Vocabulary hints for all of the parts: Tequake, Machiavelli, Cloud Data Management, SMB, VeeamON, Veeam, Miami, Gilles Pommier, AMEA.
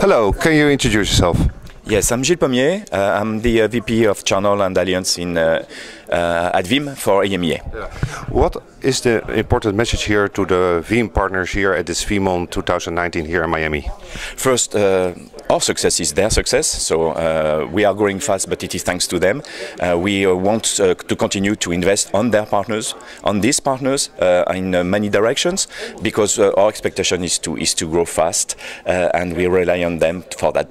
Hello, can you introduce yourself? Yes, I'm Gilles Pommier. I'm the VP of Channel and Alliance in, at Veeam for AMEA. Yeah. What is the important message here to the Veeam partners here at this VeeamON 2019 here in Miami? First, our success is their success, so we are growing fast, but it is thanks to them. We want to continue to invest on their partners, on these partners, in many directions, because our expectation is to grow fast, and we rely on them for that.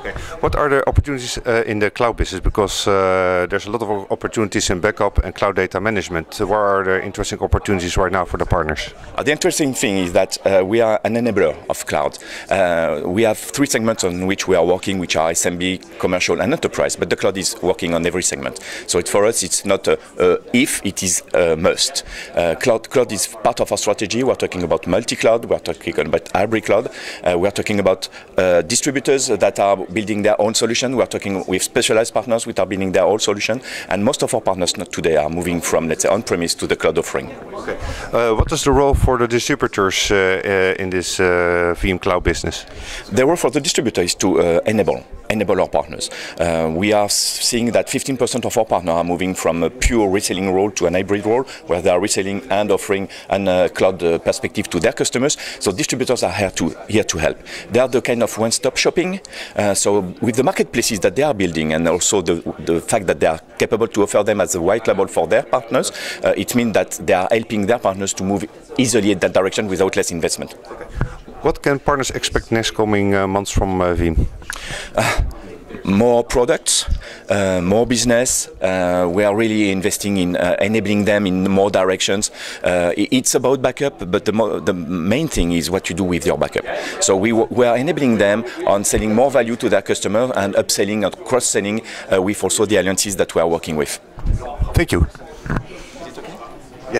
Okay. What are the opportunities in the cloud business? Because there's a lot of opportunities in backup and cloud data management. So what are the interesting opportunities right now for the partners? The interesting thing is that we are an enabler of cloud. We have three segments on which we are working, which are SMB, commercial and enterprise, but the cloud is working on every segment. So for us it's not a, if, it is a must. Cloud is part of our strategy. We're talking about multi-cloud, we're talking about hybrid cloud, we're talking about distributors that are building their own solution. We are talking with specialized partners which are building their own solution, and most of our partners today are moving from, let's say, on-premise to the cloud offering. Okay. What is the role for the distributors in this Veeam cloud business? The role for the distributor is to enable our partners. We are seeing that 15% of our partners are moving from a pure reselling role to an hybrid role, where they are reselling and offering a cloud perspective to their customers. So distributors are here to help. They are the kind of one-stop shopping. So with the marketplaces that they are building, and also the fact that they are capable to offer them as a white label for their partners, it means that they are helping their partners to move easily in that direction without less investment. What can partners expect next coming months from Veeam? More products, more business. We are really investing in enabling them in more directions. It's about backup, but the main thing is what you do with your backup. So we are enabling them on selling more value to their customer and upselling and cross-selling with also the alliances that we are working with. Thank you.